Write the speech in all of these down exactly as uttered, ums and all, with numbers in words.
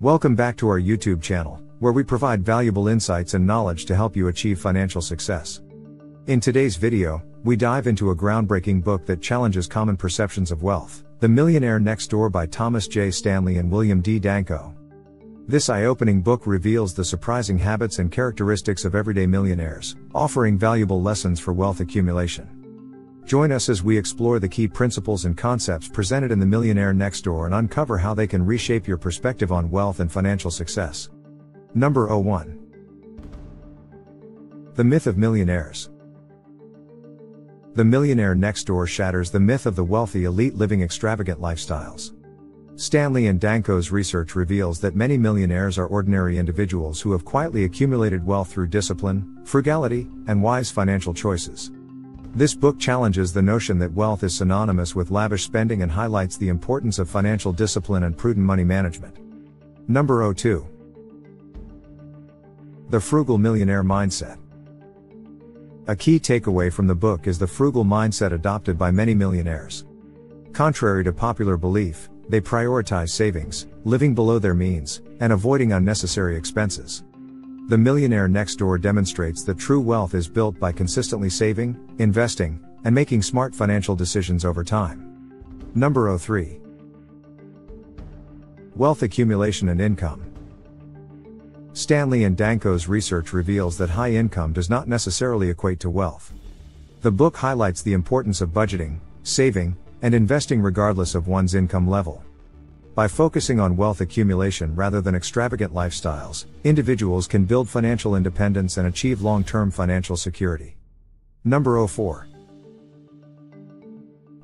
Welcome back to our YouTube channel, where we provide valuable insights and knowledge to help you achieve financial success. In today's video, we dive into a groundbreaking book that challenges common perceptions of wealth, The Millionaire Next Door by Thomas J. Stanley and William D. Danko. This eye-opening book reveals the surprising habits and characteristics of everyday millionaires, offering valuable lessons for wealth accumulation. Join us as we explore the key principles and concepts presented in The Millionaire Next Door and uncover how they can reshape your perspective on wealth and financial success. Number one. The Myth of Millionaires. The Millionaire Next Door shatters the myth of the wealthy elite living extravagant lifestyles. Stanley and Danko's research reveals that many millionaires are ordinary individuals who have quietly accumulated wealth through discipline, frugality, and wise financial choices. This book challenges the notion that wealth is synonymous with lavish spending and highlights the importance of financial discipline and prudent money management. Number two. The Frugal Millionaire Mindset. A key takeaway from the book is the frugal mindset adopted by many millionaires. Contrary to popular belief, they prioritize savings, living below their means, and avoiding unnecessary expenses. The Millionaire Next Door demonstrates that true wealth is built by consistently saving, investing, and making smart financial decisions over time. Number three. Wealth Accumulation and Income. Stanley and Danko's research reveals that high income does not necessarily equate to wealth. The book highlights the importance of budgeting, saving, and investing regardless of one's income level. By focusing on wealth accumulation rather than extravagant lifestyles, individuals can build financial independence and achieve long-term financial security. Number four.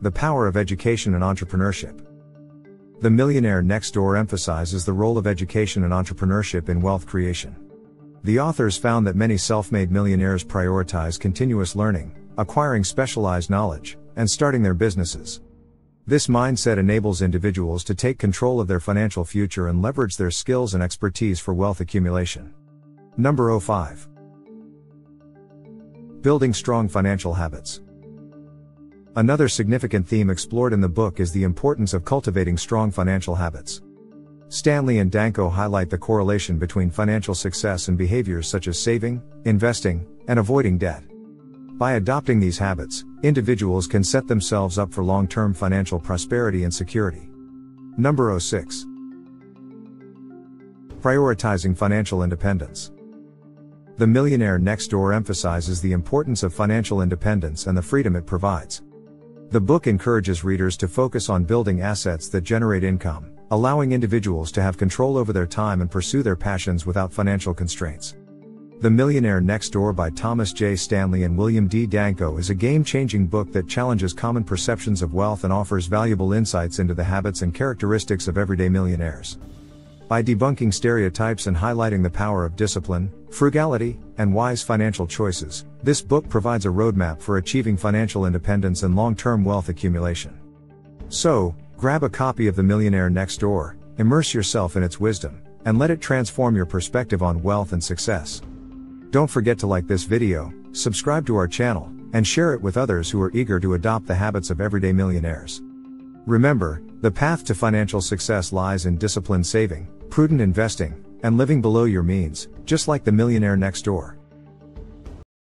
The Power of Education and Entrepreneurship. The Millionaire Next Door emphasizes the role of education and entrepreneurship in wealth creation. The authors found that many self-made millionaires prioritize continuous learning, acquiring specialized knowledge, and starting their businesses. This mindset enables individuals to take control of their financial future and leverage their skills and expertise for wealth accumulation. Number five. Building Strong Financial Habits. Another significant theme explored in the book is the importance of cultivating strong financial habits. Stanley and Danko highlight the correlation between financial success and behaviors such as saving, investing, and avoiding debt. By adopting these habits, individuals can set themselves up for long-term financial prosperity and security. Number six. Prioritizing Financial Independence. The Millionaire Next Door emphasizes the importance of financial independence and the freedom it provides. The book encourages readers to focus on building assets that generate income, allowing individuals to have control over their time and pursue their passions without financial constraints. The Millionaire Next Door by Thomas J. Stanley and William D. Danko is a game-changing book that challenges common perceptions of wealth and offers valuable insights into the habits and characteristics of everyday millionaires. By debunking stereotypes and highlighting the power of discipline, frugality, and wise financial choices, this book provides a roadmap for achieving financial independence and long-term wealth accumulation. So, grab a copy of The Millionaire Next Door, immerse yourself in its wisdom, and let it transform your perspective on wealth and success. Don't forget to like this video, subscribe to our channel, and share it with others who are eager to adopt the habits of everyday millionaires. Remember, the path to financial success lies in disciplined saving, prudent investing, and living below your means, just like the Millionaire Next Door.